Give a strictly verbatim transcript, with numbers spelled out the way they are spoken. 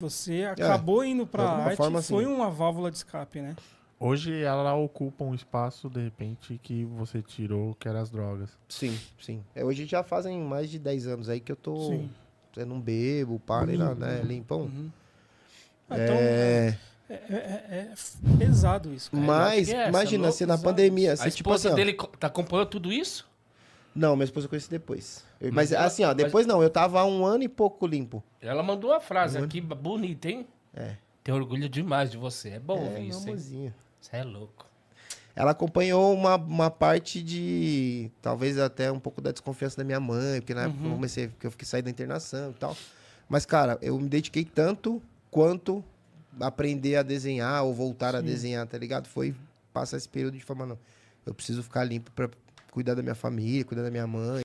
Você acabou é, indo para a arte, forma, foi assim, uma válvula de escape, né? Hoje ela ocupa um espaço, de repente, que você tirou, que era as drogas. Sim, sim. É, hoje já fazem mais de dez anos aí que eu tô... Sim. Eu não bebo, pá, nem nada, né? Limpão. Uhum. É... Então, é, é, é, é pesado isso, cara. Mas, é, imagina, se assim, na pandemia... Assim, a esposa tipo, dele assim, tá acompanhando tudo isso? Não, minha esposa conhece depois. Eu, mas, mas, assim, ó, depois mas... não, eu tava há um ano e pouco limpo. Ela mandou uma frase um aqui, ano... bonita, hein? É. Tenho orgulho demais de você, é bom é, isso, hein? Você é louco. Ela acompanhou uma, uma parte de... Talvez até um pouco da desconfiança da minha mãe, porque na uhum. época eu comecei, porque eu fiquei saindo da internação e tal. Mas, cara, eu me dediquei tanto quanto aprender a desenhar ou voltar Sim. a desenhar, tá ligado? Foi passar esse período de falar, não, eu preciso ficar limpo pra cuidar da minha família, cuidar da minha mãe.